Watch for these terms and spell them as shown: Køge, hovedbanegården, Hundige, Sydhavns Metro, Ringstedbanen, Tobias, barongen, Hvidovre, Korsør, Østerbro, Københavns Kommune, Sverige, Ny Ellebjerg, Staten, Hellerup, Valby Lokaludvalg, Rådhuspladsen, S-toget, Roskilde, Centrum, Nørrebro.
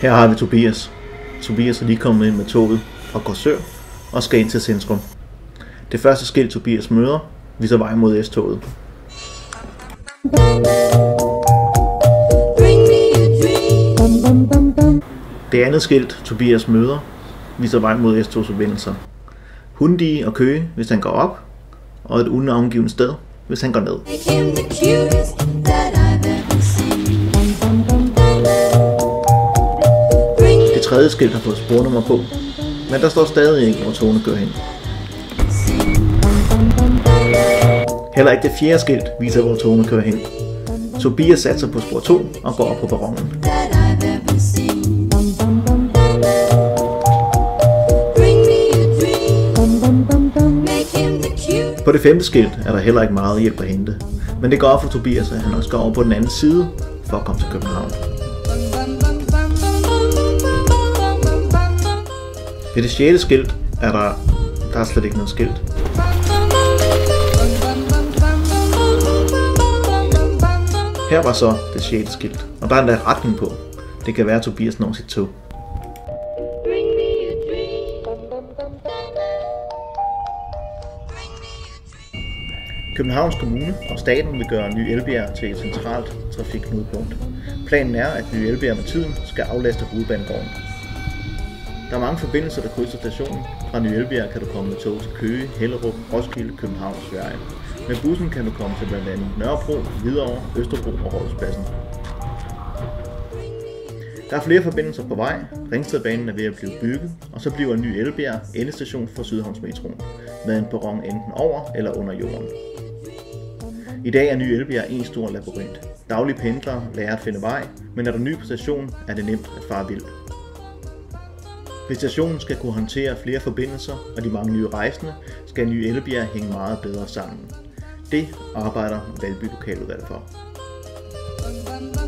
Her har vi Tobias. Tobias er lige kommet ind med toget fra Korsør og skal ind til Centrum. Det første skilt Tobias møder viser vej mod S-toget. Det andet skilt Tobias møder viser vej mod S-togsforbindelser. Hundige og Køge, hvis han går op, og et unavngivet sted, hvis han går ned. Det tredje skilt har fået spornummer på, men der står stadig ikke, hvor togene kører hen. Heller ikke det fjerde skilt viser, hvor togene kører hen. Tobias satser på spor 2 og går op på barongen. På det femte skilt er der heller ikke meget hjælp at hente, men det går op for Tobias, at han nok skal over på den anden side for at komme til København. Ved det sjette skilt er der er slet ikke noget skilt. Her var så det sjette skilt, og der er endda retning på. Det kan være, at Tobias når sit tog. Københavns Kommune og staten vil gøre Ny Ellebjerg til et centralt trafikknudepunkt. Planen er, at Ny Ellebjerg med tiden skal aflaste hovedbanegården. Der er mange forbindelser, der krydser stationen. Fra Ny Ellebjerg kan du komme med tog til Køge, Hellerup, Roskilde, København og Sverige. Med bussen kan du komme til bl.a. Nørrebro, Hvidovre, Østerbro og Rådhuspladsen. Der er flere forbindelser på vej. Ringstedbanen er ved at blive bygget, og så bliver Ny Ellebjerg endestation for Sydhavns Metro, med en perron enten over eller under jorden. I dag er Ny Ellebjerg en stor labyrint. Daglige pendlere lærer at finde vej, men er du ny på stationen, er det nemt at fare vildt. Hvis stationen skal kunne håndtere flere forbindelser og de mange nye rejsende, skal Ny Ellebjerg hænge meget bedre sammen. Det arbejder Valby Lokaludvalg for.